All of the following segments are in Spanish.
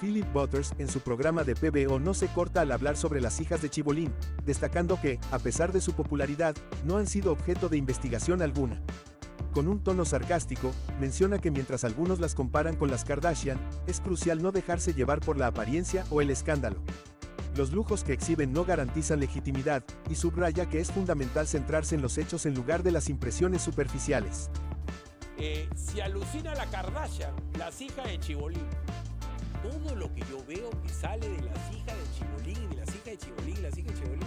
Phillip Butters en su programa de PBO no se corta al hablar sobre las hijas de Chibolín, destacando que, a pesar de su popularidad, no han sido objeto de investigación alguna. Con un tono sarcástico, menciona que mientras algunos las comparan con las Kardashian, es crucial no dejarse llevar por la apariencia o el escándalo. Los lujos que exhiben no garantizan legitimidad, y subraya que es fundamental centrarse en los hechos en lugar de las impresiones superficiales. Si alucina la Kardashian, las hijas de Chibolín. Todo lo que yo veo que sale de las hijas de Chibolín, de las hijas de Chibolín, de las hijas de Chibolín,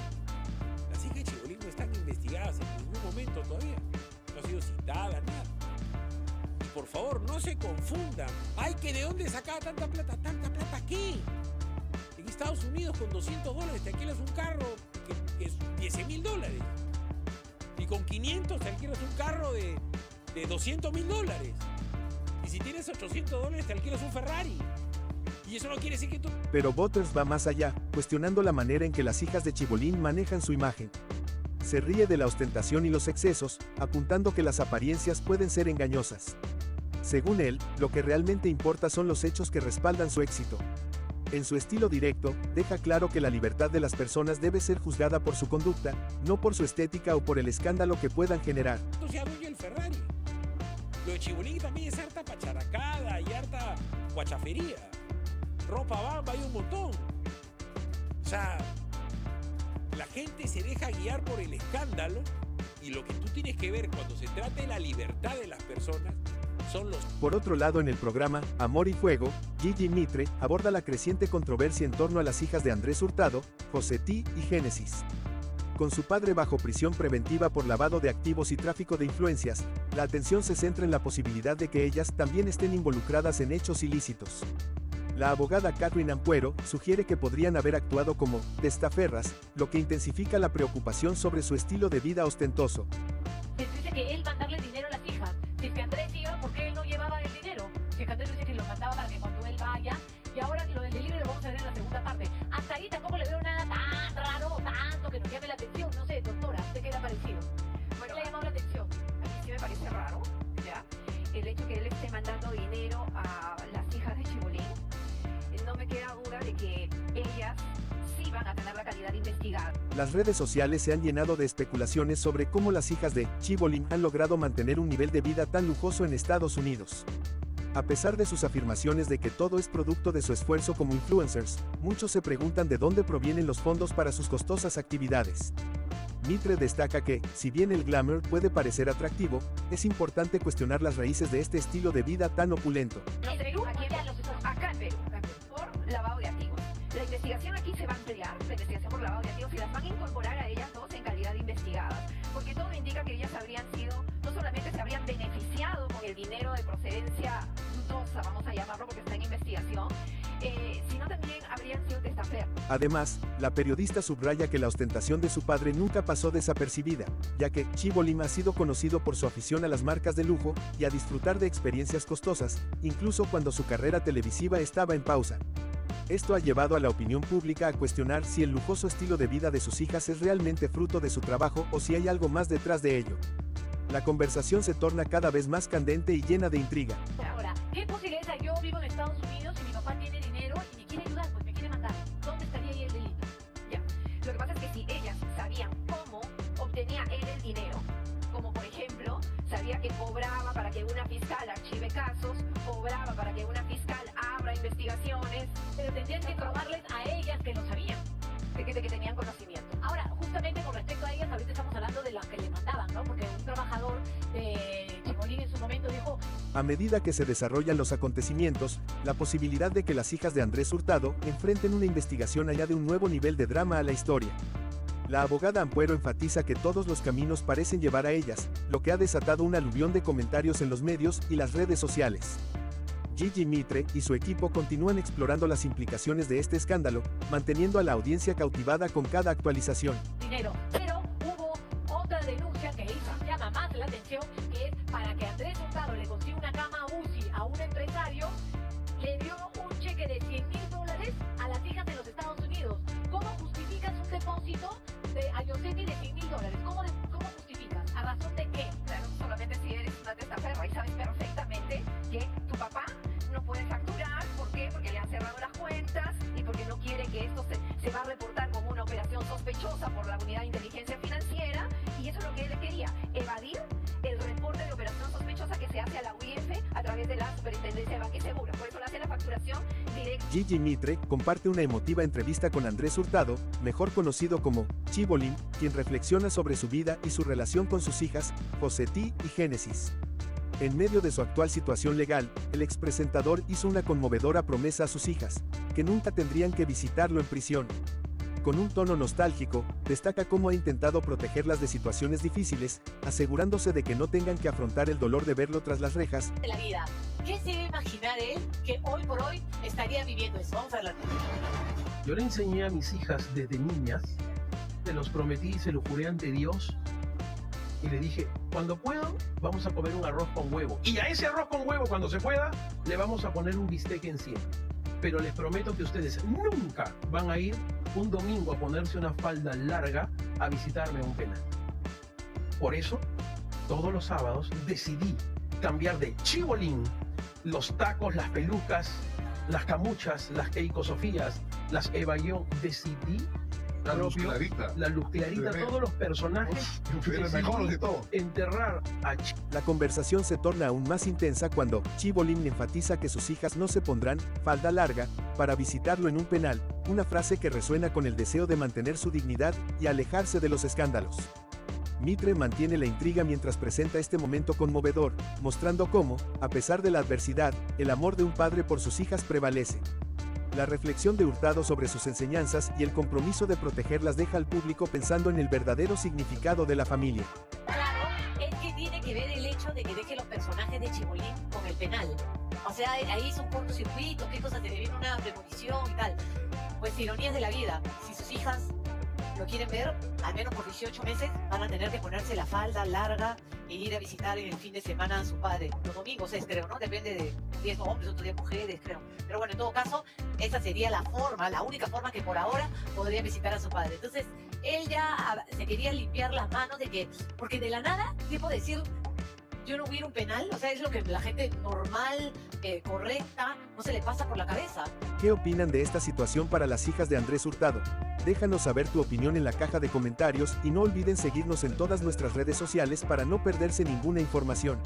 las hijas de Chibolín no están investigadas en ningún momento todavía. No ha sido citada, nada. Y por favor, no se confundan. Ay, que de dónde sacaba tanta plata. ¿Tanta plata qué? En Estados Unidos con $200 te alquilas un carro que es $10,000. Y con 500 te alquilas un carro de $200,000. Y si tienes $800 te alquilas un Ferrari. Y eso no quiere decir que tú... Pero Butters va más allá, cuestionando la manera en que las hijas de Chibolín manejan su imagen. Se ríe de la ostentación y los excesos, apuntando que las apariencias pueden ser engañosas. Según él, lo que realmente importa son los hechos que respaldan su éxito. En su estilo directo, deja claro que la libertad de las personas debe ser juzgada por su conducta, no por su estética o por el escándalo que puedan generar. Entonces adueño el Ferrari. Lo de Chibolín también es harta pacharacada y harta guachafería. Ropa bamba hay un montón. O sea... La gente se deja guiar por el escándalo y lo que tú tienes que ver cuando se trata de la libertad de las personas son los... Por otro lado, en el programa Amor y Fuego, Gigi Mitre aborda la creciente controversia en torno a las hijas de Andrés Hurtado, Josetty y Génesis. Con su padre bajo prisión preventiva por lavado de activos y tráfico de influencias, la atención se centra en la posibilidad de que ellas también estén involucradas en hechos ilícitos. La abogada Katherine Ampuero sugiere que podrían haber actuado como testaferras, lo que intensifica la preocupación sobre su estilo de vida ostentoso. Les dice que él mandarle dinero a las hijas. Si es que Andrés iba, ¿por qué él no llevaba el dinero? Si es que Andrés dice que lo mandaba para que cuando él vaya, y ahora lo del delivery lo vamos a ver en la segunda parte. Hasta ahí tampoco le veo nada tan raro, tanto que nos llame la atención. No sé, doctora, ¿usted qué le ha parecido? Bueno, le ha llamado la atención. A mí sí me parece raro, ¿ya? El hecho que él esté mandando dinero a las hijas de Chibolín. No me queda duda de que ellas sí van a tener la calidad de investigar. Las redes sociales se han llenado de especulaciones sobre cómo las hijas de Chibolín han logrado mantener un nivel de vida tan lujoso en Estados Unidos. A pesar de sus afirmaciones de que todo es producto de su esfuerzo como influencers, muchos se preguntan de dónde provienen los fondos para sus costosas actividades. Mitre destaca que, si bien el glamour puede parecer atractivo, es importante cuestionar las raíces de este estilo de vida tan opulento. Lavado de activos. La investigación aquí se va a ampliar, la investigación por lavado de activos, y las van a incorporar a ellas dos en calidad de investigadas, porque todo indica que ellas habrían sido, no solamente se habrían beneficiado con el dinero de procedencia dudosa, vamos a llamarlo porque está en investigación, sino también habrían sido testaferros. Además, la periodista subraya que la ostentación de su padre nunca pasó desapercibida, ya que Chibolín ha sido conocido por su afición a las marcas de lujo y a disfrutar de experiencias costosas, incluso cuando su carrera televisiva estaba en pausa. Esto ha llevado a la opinión pública a cuestionar si el lujoso estilo de vida de sus hijas es realmente fruto de su trabajo o si hay algo más detrás de ello. La conversación se torna cada vez más candente y llena de intriga. Ahora, ¿qué posibilidades hay? Yo vivo en Estados Unidos y mi papá tiene dinero y me quiere ayudar, pues me quiere mandar. ¿Dónde estaría ahí el delito? Ya. Lo que pasa es que si ellas sabían cómo obtenía él el dinero, como por ejemplo, sabía que cobraba para que una fiscal archive casos, cobraba para que una fiscal abra investigaciones, pero tendrían que probarles a ellas que lo sabían, de que tenían conocimiento. Ahora, justamente con respecto a ellas, ahorita estamos hablando de las que le mandaban, ¿no? Porque un trabajador de Chibolín en su momento dijo... A medida que se desarrollan los acontecimientos, la posibilidad de que las hijas de Andrés Hurtado enfrenten una investigación añade un nuevo nivel de drama a la historia. La abogada Ampuero enfatiza que todos los caminos parecen llevar a ellas, lo que ha desatado un aluvión de comentarios en los medios y las redes sociales. Gigi Mitre y su equipo continúan explorando las implicaciones de este escándalo, manteniendo a la audiencia cautivada con cada actualización. Dinero, pero hubo otra denuncia que llama más la atención, que es para que Andrés Hurtado le consiga una cama UCI a un empresario, le dio un cheque de $100,000 a las hijas de los Estados Unidos. ¿Cómo justificas un depósito a Josetty de $100,000? ¿Cómo justificas? ¿A razón de qué? Claro, solamente si eres una testaferra y sabes perfectamente que tu papá no puede facturar. ¿Por qué? Porque le han cerrado las cuentas. va a reportar como una operación sospechosa por la Unidad de Inteligencia Financiera, y eso es lo que él quería, evadir el reporte de operación sospechosa que se hace a la UIF a través de la Superintendencia de Banca y Seguros. Por eso le hace la facturación directa. Gigi Mitre comparte una emotiva entrevista con Andrés Hurtado, mejor conocido como Chibolín, quien reflexiona sobre su vida y su relación con sus hijas, Josetty y Génesis. En medio de su actual situación legal, el expresentador hizo una conmovedora promesa a sus hijas, que nunca tendrían que visitarlo en prisión. Con un tono nostálgico, destaca cómo ha intentado protegerlas de situaciones difíciles, asegurándose de que no tengan que afrontar el dolor de verlo tras las rejas. La vida. ¿Qué se debe imaginar él que hoy por hoy estaría viviendo eso? Vamos a hablar. Yo le enseñé a mis hijas desde niñas, se los prometí, se lo juré ante Dios, y le dije, cuando puedo, vamos a comer un arroz con huevo. Y a ese arroz con huevo, cuando se pueda, le vamos a poner un bistec encima. Pero les prometo que ustedes nunca van a ir un domingo a ponerse una falda larga a visitarme a un penal. Por eso, todos los sábados decidí cambiar de Chibolín los tacos, las pelucas, las camuchas, las Keiko Sofías, las Eva y yo. Decidí la Luz Clarita, todos los personajes. Mejor de todo. Enterrar a Chibolín. La conversación se torna aún más intensa cuando Chibolín enfatiza que sus hijas no se pondrán falda larga para visitarlo en un penal, una frase que resuena con el deseo de mantener su dignidad y alejarse de los escándalos. Mitre mantiene la intriga mientras presenta este momento conmovedor, mostrando cómo, a pesar de la adversidad, el amor de un padre por sus hijas prevalece. La reflexión de Hurtado sobre sus enseñanzas y el compromiso de protegerlas deja al público pensando en el verdadero significado de la familia. Claro, es que tiene que ver el hecho de que deje los personajes de Chibolín con el penal. O sea, ahí son cortocircuitos, qué cosas, te viene una premonición y tal. Pues ironías de la vida, si sus hijas lo quieren ver, al menos por 18 meses van a tener que ponerse la falda larga e ir a visitar en el fin de semana a su padre. Los domingos es, creo, ¿no? Depende de 10 hombres, otro día mujeres, creo. Pero bueno, en todo caso, esa sería la forma, la única forma que por ahora podría visitar a su padre. Entonces, él ya se quería limpiar las manos de que, porque de la nada, tipo decir, yo no hubiera un penal, o sea, es lo que la gente normal, correcta, no se le pasa por la cabeza. ¿Qué opinan de esta situación para las hijas de Andrés Hurtado? Déjanos saber tu opinión en la caja de comentarios y no olviden seguirnos en todas nuestras redes sociales para no perderse ninguna información.